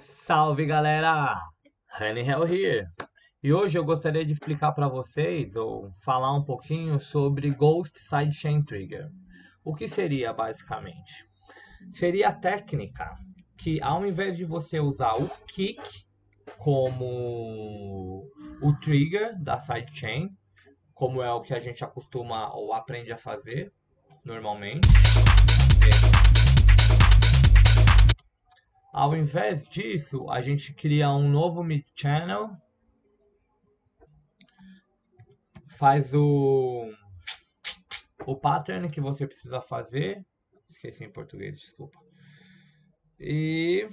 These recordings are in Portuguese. Salve galera, Hell here. E hoje eu gostaria de explicar para vocês, ou falar um pouquinho sobre Ghost Sidechain Trigger. O que seria basicamente? Seria a técnica que, ao invés de você usar o Kick como o trigger da sidechain, como é o que a gente acostuma ou aprende a fazer normalmente, ao invés disso, a gente cria um novo mid-channel, faz o pattern que você precisa fazer, esqueci em português, desculpa, e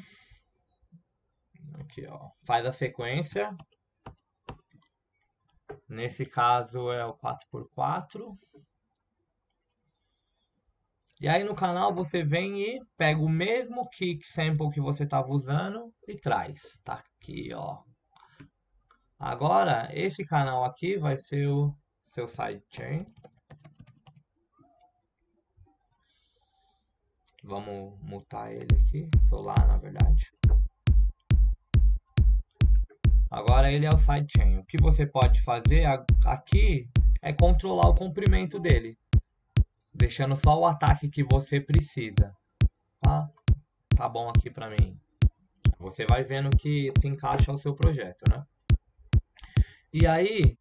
aqui ó, faz a sequência, nesse caso é o 4x4, e aí no canal você vem e pega o mesmo kick sample que você estava usando e traz. Tá aqui, ó. Agora, esse canal aqui vai ser o seu sidechain. Vamos mutar ele aqui, solar na verdade. Agora ele é o sidechain. O que você pode fazer aqui é controlar o comprimento dele, deixando só o ataque que você precisa, tá? Tá bom aqui pra mim. Você vai vendo que se encaixa ao seu projeto, né? E aí,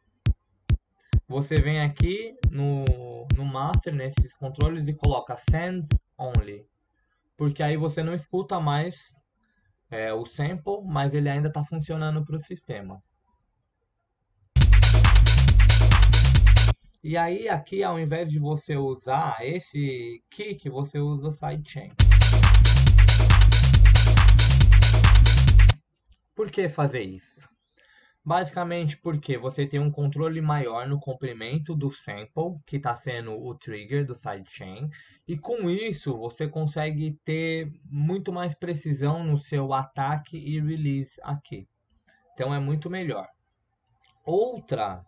você vem aqui no master, nesses controles, e coloca sends only. Porque aí você não escuta mais o sample, mas ele ainda tá funcionando pro sistema. E aí aqui, ao invés de você usar esse kick, você usa o sidechain. Por que fazer isso? Basicamente porque você tem um controle maior no comprimento do sample, que está sendo o trigger do sidechain. E com isso você consegue ter muito mais precisão no seu ataque e release aqui. Então é muito melhor. Outra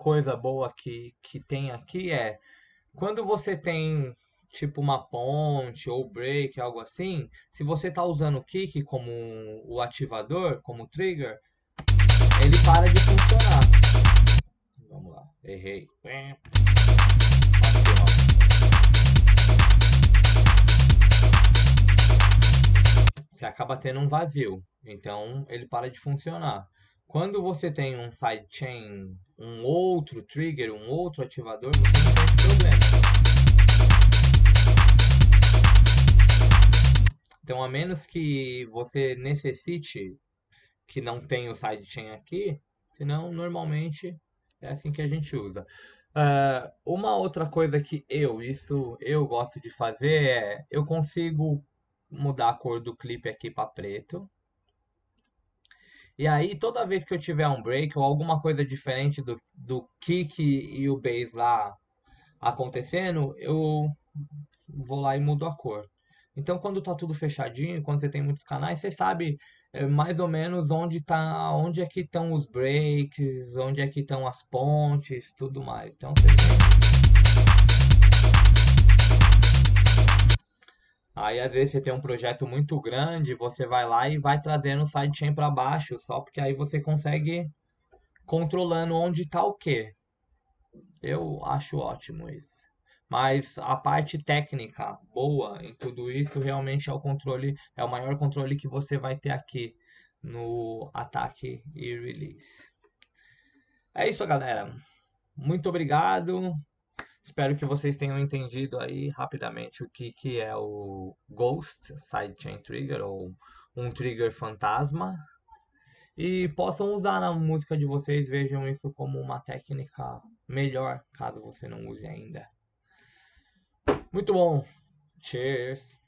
coisa boa que tem aqui é, quando você tem tipo uma ponte ou break, algo assim, se você está usando o kick como o ativador, como o trigger, ele para de funcionar. Vamos lá, errei. Você acaba tendo um vazio, então ele para de funcionar. Quando você tem um sidechain, um outro trigger, um outro ativador, você não tem problema. Então, a menos que você necessite que não tenha o sidechain aqui, senão, normalmente, é assim que a gente usa. Uma outra coisa que eu gosto de fazer é, eu consigo mudar a cor do clipe aqui para preto. E aí, toda vez que eu tiver um break ou alguma coisa diferente do kick e o bass lá acontecendo, eu vou lá e mudo a cor. Então, quando tá tudo fechadinho, quando você tem muitos canais, você sabe mais ou menos onde é que estão os breaks, onde é que estão as pontes, tudo mais. Então, você aí às vezes você tem um projeto muito grande, você vai lá e vai trazendo o sidechain para baixo, só porque aí você consegue controlando onde está o que. Eu acho ótimo isso. Mas a parte técnica boa em tudo isso realmente é o controle, é o maior controle que você vai ter aqui no ataque e release. É isso, galera. Muito obrigado. Espero que vocês tenham entendido aí rapidamente o que é o Ghost Sidechain Trigger, ou um trigger fantasma. E possam usar na música de vocês, vejam isso como uma técnica melhor, caso você não use ainda. Muito bom! Cheers!